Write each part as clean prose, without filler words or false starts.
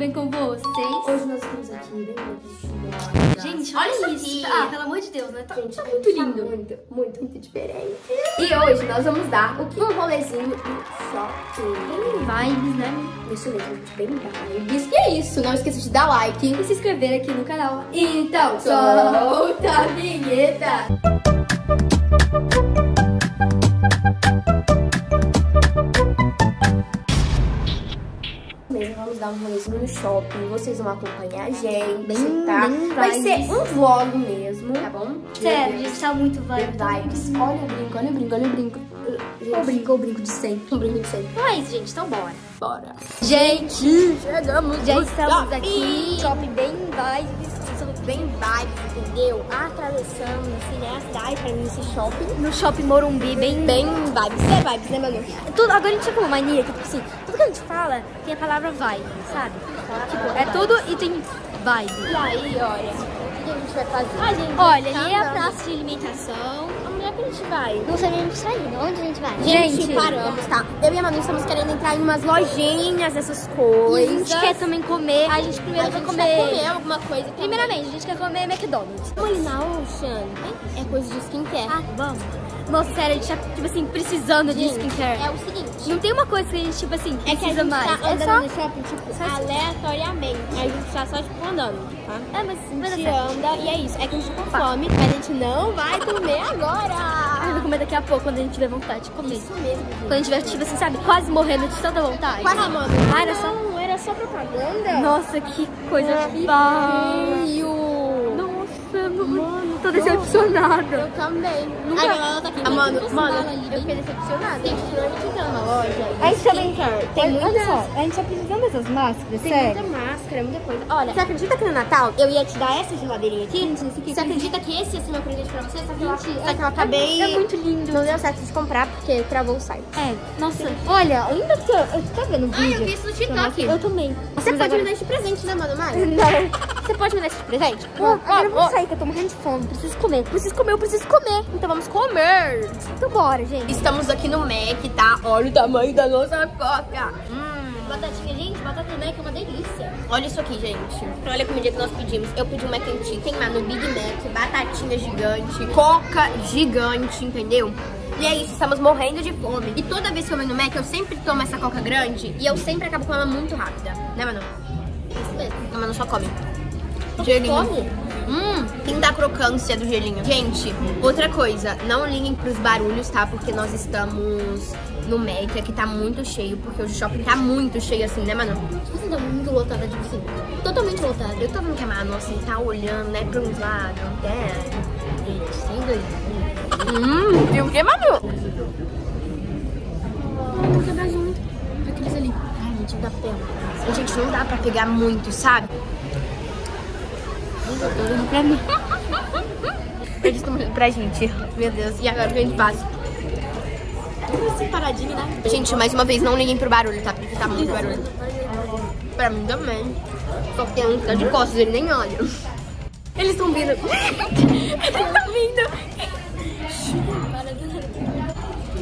bem com vocês? Hoje nós estamos aqui bem com gente, olha isso. Ah, pelo amor de Deus, né? Tá, gente, tá muito lindo. Muito diferente. E hoje nós vamos dar o que? Um rolezinho e só que bem vibes, né? Isso mesmo, gente, bem vibes. E é isso, não esqueça de dar like e se inscrever aqui no canal. Então, solta a vinheta! Vamos dar um rolezinho no shopping, vocês vão acompanhar a gente, bem, tá? Bem vai ser um vlog mesmo, tá bom? Sério, gente, tá muito vibes. Olha o brinco. O brinco de sempre. Então é isso, gente, então bora. Gente, chegamos. Já estamos aqui. Shopping bem vibes. Bem vibes, entendeu? Atravessamos, assim, né, a cidade pra mim, esse shopping. No shopping Morumbi, bem vibes. É vibes, né, Manu? Tudo, agora a gente é como mania, que, tipo assim, tudo que a gente fala tem a palavra vibe, sabe? Tipo, é tudo e tem vibe. E aí, olha, o que a gente vai fazer? Olha, ali é a praça de alimentação. Onde é que a gente vai? Não sei nem onde sair, onde a gente vai? Gente, paramos, tá? Eu e a Manu estamos querendo entrar em umas lojinhas, essas coisas. E a gente quer também comer. A gente primeiro vai comer. Quer comer alguma coisa também. Primeiramente, a gente quer comer McDonald's. Vamos ali na Ocean. É coisa de skincare. Ah, vamos. Nossa, sério, a gente tá, tipo assim, precisando de skincare. É o seguinte. Não tem uma coisa que a gente, tipo assim, precisa é que a gente mais. Tá andando no shopping, tipo, só aleatoriamente. A gente tá só, tipo, andando, tá? É, mas a gente anda e é isso. É que a gente tá com fome, mas a gente não vai comer agora. A gente vai comer daqui a pouco, quando a gente tiver vontade de comer. Isso mesmo, gente. Quando a gente tiver, tipo assim, sabe, quase morrendo de tanta vontade. Quase morrendo. Ah, era só... Não, era só propaganda. Nossa, que coisa feio. Mano, tô decepcionada. Eu também. Nunca... Ela tá aqui, eu fiquei decepcionada. A gente também tem muita. A gente tá precisando dessas máscaras, tem sério. Tem muita máscara, muita coisa. Olha, você acredita que no Natal eu ia te dar essa geladeirinha aqui? Você acredita que esse ia ser meu presente pra você? Só que eu acabei... É muito lindo. Não deu certo de comprar porque travou o site. É, nossa. Olha, ainda que eu tá vendo o vídeo. Ah, eu vi isso no TikTok. Eu também. Você pode me dar esse presente, né, Manu Maia? Não. Você pode me dar esse presente? Agora eu vou sair, que eu tô morrendo de fome. Preciso comer. Então vamos comer. Então bora, gente. Estamos aqui no Mac, tá? Olha o tamanho da nossa coca. Batatinha, gente. Batata Mac é uma delícia. Olha isso aqui, gente. Olha a comida que nós pedimos. Eu pedi um Mac and Chicken lá no Big Mac. Batatinha gigante. Coca gigante, entendeu? E é isso, estamos morrendo de fome. E toda vez que eu venho no Mac, eu sempre tomo essa coca grande. E eu sempre acabo com ela muito rápida. Né, Manu? Isso mesmo. A Manu só come. Tem da crocância do gelinho. Gente, outra coisa, não liguem pros barulhos, tá? Porque nós estamos no Mac, aqui tá muito cheio, porque o shopping tá muito cheio assim, né, Manu? Você tá muito lotada, tipo assim, totalmente lotada. Eu tô vendo que a Manu, assim, tá olhando, né, pra uns lados, até... E o que, Manu? Não quer mais muito. Aqueles ali. Ai, gente, dá pena. Gente, não dá pra pegar muito, sabe? Pra mim. Eles estão olhando pra gente. Meu Deus, e agora o que a gente faz? Esse paradigma. Gente, mais uma vez, não liguem pro barulho, tá? Porque tá muito barulho. Pra mim também. Só que tem um que tá de costas, ele nem olha. Eles estão vindo.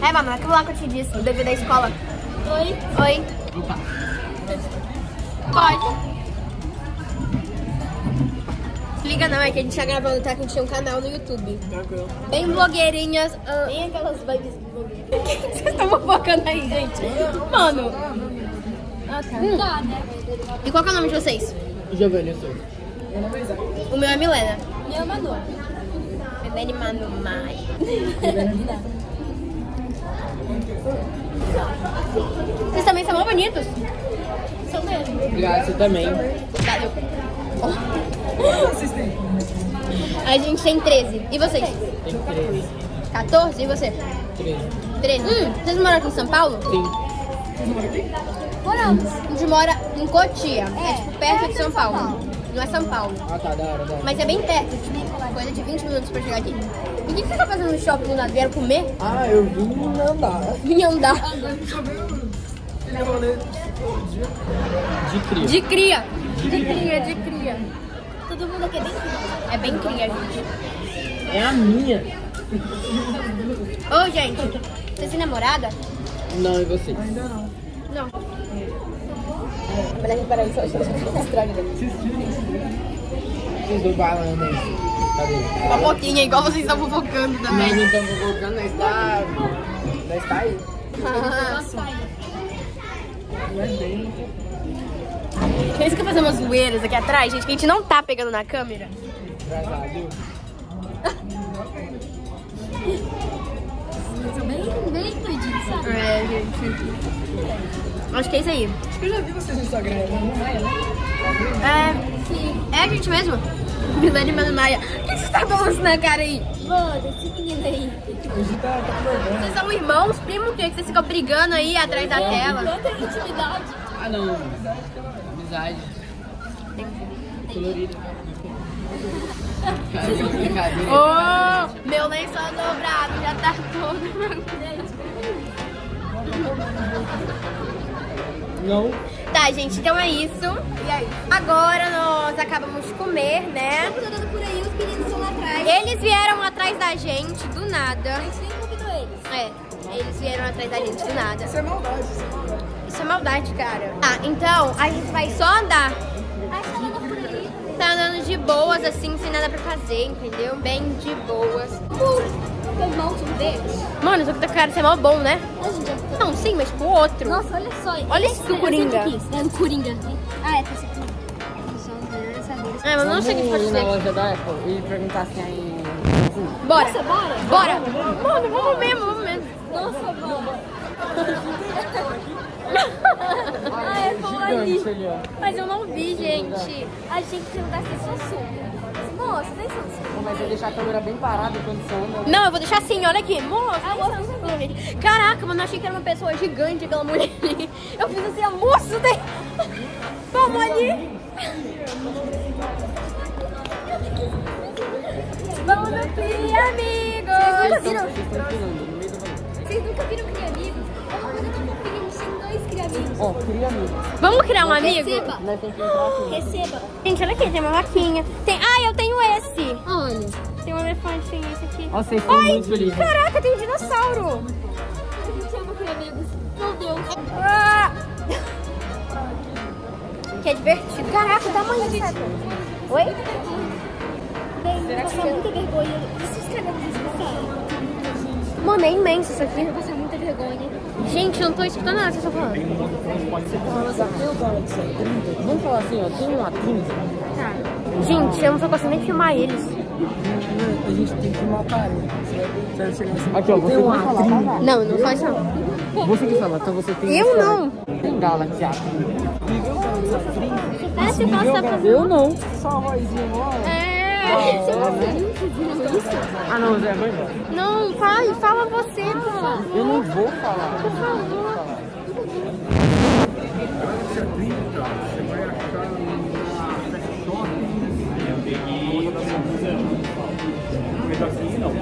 É, mamãe, aquilo lá que eu te disse, o bebê da escola. Oi. Opa. Pode. Liga não, é que a gente tá gravando, tá? Que a gente tem um canal no YouTube. Bem blogueirinhas. Bem aquelas vibes blogueiras. O que vocês estão focando aí, gente? Mano. Ah, tá. E qual que é o nome de vocês? Giovanni, eu sou. O meu é Millena. E eu, Manu. Millena e Manu Maia. Vocês também são muito bonitos. São mesmo. Obrigado, você também. Valeu. Vocês têm? A gente tem 13. E vocês? Tem 13. 14? E você? 13. Vocês moram aqui em São Paulo? Sim. Vocês moram aqui? Moramos. A gente mora em Cotia. É tipo perto de São Paulo. Não é São Paulo. Ah, tá, da hora. Mas é bem perto, tipo, coisa de 20 minutos pra chegar aqui. E o que vocês estão fazendo no shopping do lado? Vieram comer? Ah, eu vim andar. De cria. Todo mundo aqui é bem cria. É bem cria, gente. É a minha. Ô, gente, você tem namorada? Não, e você? Ainda não. Mas peraí, só estranho vocês dois balando aí. Uma fofoquinha, igual vocês estão fofocando também. Nós não estamos fofocando, nós está aí. Nossa. Eles querem fazer umas zoeiras aqui atrás, gente, que a gente não tá pegando na câmera. Bem doidinho, sabe? É, gente. Acho que é isso aí. Acho que eu já vi vocês no Instagram, né? É, sim. É a gente mesmo? Millena e Manu Maia. O que vocês tá balançando na cara aí? Mano, esse menino aí. Vocês são irmãos, primos, que vocês ficam brigando aí atrás da tela. Tanta intimidade. Ah, não. Amizade. Colorida. Oh, meu lençol dobrado já tá todo. Não. Tá, gente, então é isso. E aí? Agora nós acabamos de comer, né? Estamos andando por aí, os meninos estão lá atrás. Eles vieram atrás da gente, do nada. A gente nem convidou eles. É, eles vieram atrás da gente, do nada. Isso é maldade, isso é maldade. Isso é maldade, cara. Tá, então a gente vai só andar. Tá andando de boas, assim, sem nada pra fazer, entendeu? Bem de boas. Mano, só que tá cara, você é mó bom, né? Não, sim, mas pro outro. Nossa, olha só. Olha esse do Coringa. É um Coringa. Ah, é, tá assim. É, mas não sei o que fazer. Na loja da Apple e perguntar assim aí. Bora. Nossa, bora. Mano, vamos mesmo. Nossa, bora. Ah, é bom ali. Mas eu não vi, gente. A gente tem que ser só sombra. Moça, tem sombra. Mas eu vou deixar a câmera bem parada quando sombra. Não, eu vou deixar assim, olha aqui. Moça, caraca, mano, eu achei que era uma pessoa gigante, aquela mulher ali. Eu fiz assim, a moça tem... Vamos ali. Vamos, meu filho, amigos. Vocês nunca viram Cria Amigos? É uma coisa tão fofinha, não são dois Cria Amigos. Ó, Cria Amigos. Vamos criar um amigo? Receba. Receba. Gente, olha aqui, tem uma vaquinha. Tem... Ah, eu tenho esse. Olha. Tem um elefante, tem esse aqui. Nossa, esse é muito lindo. Caraca, tem um dinossauro. A gente ama Cria Amigos. Meu Deus. Ah! Que é divertido. Caraca, dá uma olhada. Oi? Bem, eu passei muita vergonha. E se os caras desculparam? Mano, é imenso isso aqui. Eu passei muita vergonha. Gente, eu não tô escutando nada que vocês estão falando. Pode ser falando. Vamos falar assim, ó. Tem uma 15. Tá. Gente, eu não tô conseguindo nem filmar eles. A gente tem que filmar o parede. Aqui, ó. Você tem uma 15. Não, não faz não. Você que fala, então você tem. Eu não. Tem Galaxy A30. Eu não. Só a vozinha, ó. Ah, não, Zé, vai embora. Não, fala você, por favor. Eu não vou falar. Por favor. Você vai achar uma peguei um pedacinho, não.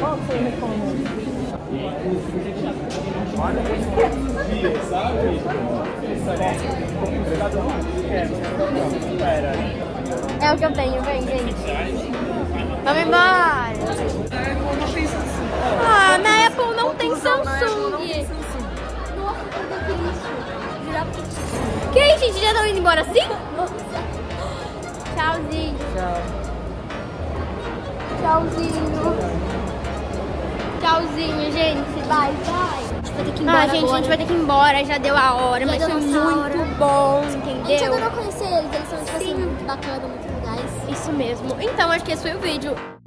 Qual que você recomenda? É o que eu tenho, vem, gente. Vamos embora. Ah, na Apple não tem Samsung. Que aí, gente? Já estão indo embora assim? Tchauzinho. Tchauzinho. Tchauzinho, gente. Bye, bye. A gente vai ter que ir embora, já deu a hora, já mas foi muito bom, entendeu? A gente adorou conhecer eles, eles são, tipo, assim, muito bacanas, muito legais. Isso mesmo. Então, acho que esse foi o vídeo.